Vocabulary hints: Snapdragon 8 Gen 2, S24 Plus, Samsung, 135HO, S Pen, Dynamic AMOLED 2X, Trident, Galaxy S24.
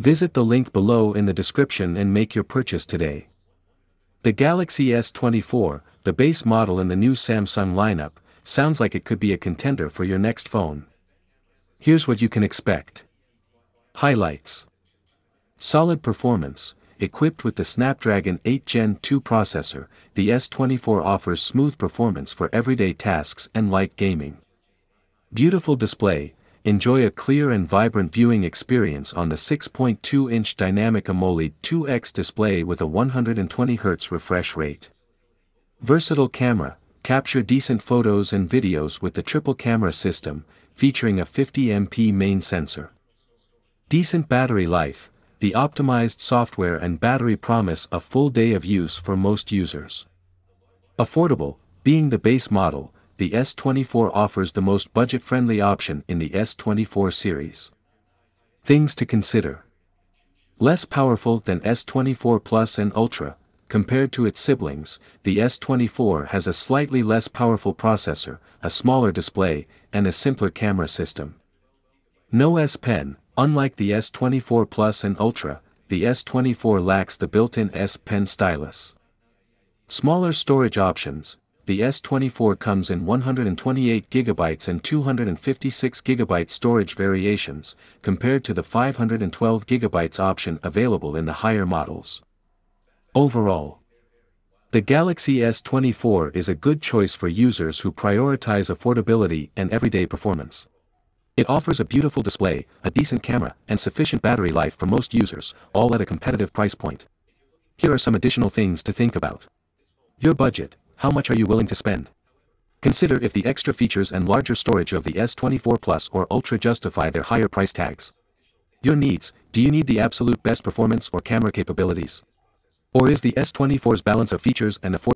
Visit the link below in the description and make your purchase today. The Galaxy S24, the base model in the new Samsung lineup, sounds like it could be a contender for your next phone. Here's what you can expect. Highlights. Solid performance. Equipped with the Snapdragon 8 Gen 2 processor, the S24 offers smooth performance for everyday tasks and light gaming. Beautiful display. Enjoy a clear and vibrant viewing experience on the 6.2-inch Dynamic AMOLED 2X display with a 120Hz refresh rate. Versatile camera. Capture decent photos and videos with the triple camera system, featuring a 50MP main sensor. Decent battery life. The optimized software and battery promise a full day of use for most users. Affordable. Being the base model, the S24 offers the most budget-friendly option in the S24 series. Things to consider. Less powerful than S24 Plus and Ultra. Compared to its siblings, the S24 has a slightly less powerful processor, a smaller display, and a simpler camera system. No S Pen. Unlike the S24 Plus and Ultra, the S24 lacks the built-in S Pen stylus. Smaller storage options. The S24 comes in 128GB and 256GB storage variations, compared to the 512GB option available in the higher models. Overall, the Galaxy S24 is a good choice for users who prioritize affordability and everyday performance. It offers a beautiful display, a decent camera, and sufficient battery life for most users, all at a competitive price point. Here are some additional things to think about. Your budget. How much are you willing to spend? Consider if the extra features and larger storage of the S24 Plus or Ultra justify their higher price tags. Your needs. Do you need the absolute best performance or camera capabilities? Or is the S24's balance of features and affordability